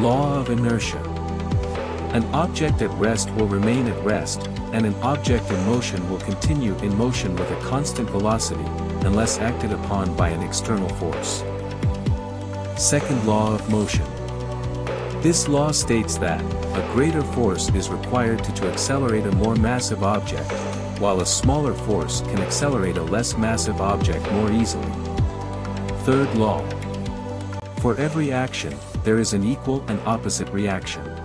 Law of inertia. An object at rest will remain at rest, and an object in motion will continue in motion with a constant velocity, unless acted upon by an external force. Second law of motion. This law states that a greater force is required to accelerate a more massive object, while a smaller force can accelerate a less massive object more easily. Third law. For every action, there is an equal and opposite reaction.